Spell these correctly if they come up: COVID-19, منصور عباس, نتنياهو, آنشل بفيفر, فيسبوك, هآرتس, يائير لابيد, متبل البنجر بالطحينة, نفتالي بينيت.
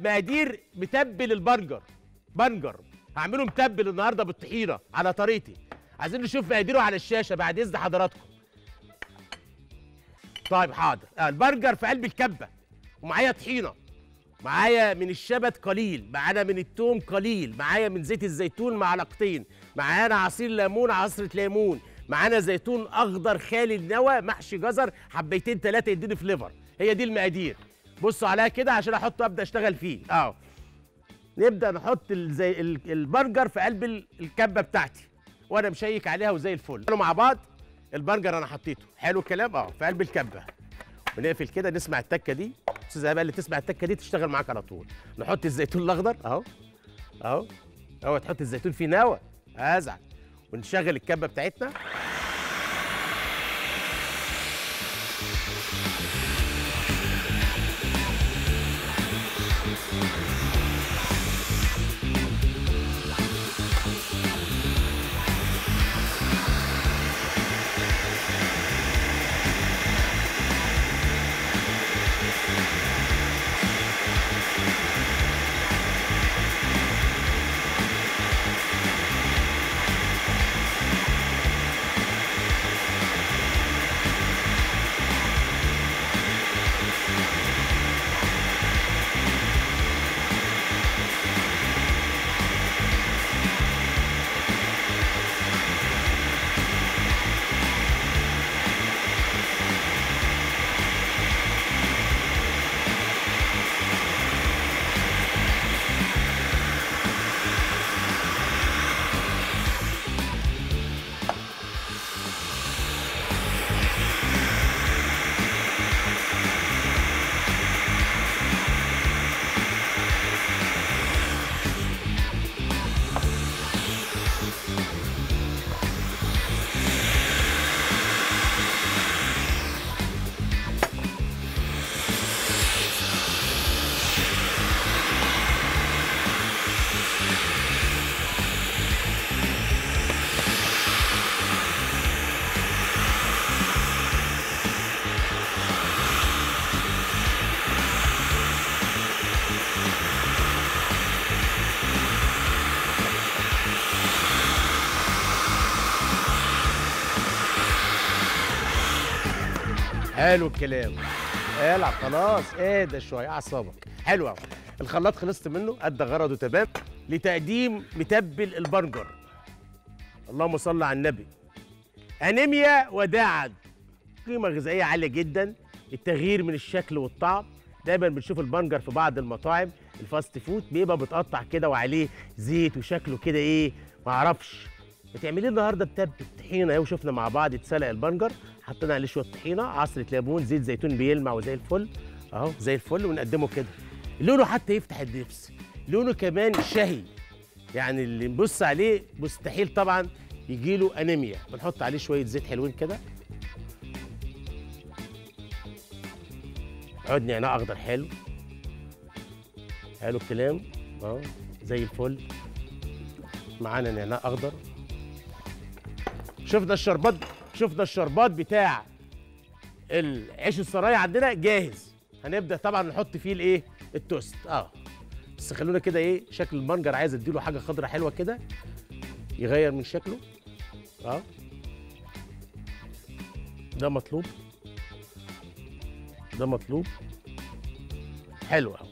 مقادير متبل البنجر هعمله متبل النهارده بالطحينه على طريقتي. عايزين نشوف مقاديره على الشاشه بعد اذن حضراتكم. طيب حاضر. البنجر في قلب الكبه ومعايا طحينه، معايا من الشبت قليل، معانا من التوم قليل، معايا من زيت الزيتون معلقتين، معانا عصير ليمون عصره ليمون، معانا زيتون اخضر خالي النوى محشي جزر حبيتين ثلاثه يديني فليفر. هي دي المقادير، بصوا عليها كده عشان احطه ابدا اشتغل فيه. نبدا نحط البرجر في قلب الكبه بتاعتي وانا مشيك عليها وزي الفل. قالوا مع بعض البرجر انا حطيته، حلو الكلام. في قلب الكبه ونقفل كده، نسمع التكه دي. استاذه بقى اللي تسمع التكه دي تشتغل معاك على طول. نحط الزيتون الاخضر اهو تحط الزيتون فيه نوى ازعل، ونشغل الكبه بتاعتنا. حلو الكلام، العب خلاص، اهدى شويه اعصابك. حلو قوي، الخلاط خلصت منه ادى غرضه تمام لتقديم متبل البنجر. اللهم صل على النبي. انيميا وداعا، قيمه غذائيه عاليه جدا، التغيير من الشكل والطعم. دايما بنشوف البنجر في بعض المطاعم الفاست فود بيبقى متقطع كده وعليه زيت وشكله كده ايه معرفش. بتعمليه النهارده متبل طحينه اهو، شفنا مع بعض اتسلق البنجر، حطينا عليه شويه طحينه، عصره ليمون، زيت زيتون بيلمع وزي الفل اهو زي الفل، ونقدمه كده. لونه حتى يفتح النفس، لونه كمان شهي، يعني اللي نبص عليه مستحيل طبعا يجيله انيميا. بنحط عليه شويه زيت حلوين كده، عود نعناع اخضر حلو، حلو الكلام اهو زي الفل، معانا نعناع اخضر. شفنا الشربات بتاع العيش السرايا عندنا جاهز. هنبدا طبعا نحط فيه الايه التوست. بس خلونا كده ايه شكل البنجر، عايز اديله حاجه خضرا حلوه كده يغير من شكله. ده مطلوب حلو